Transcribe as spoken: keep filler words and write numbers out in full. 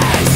Into this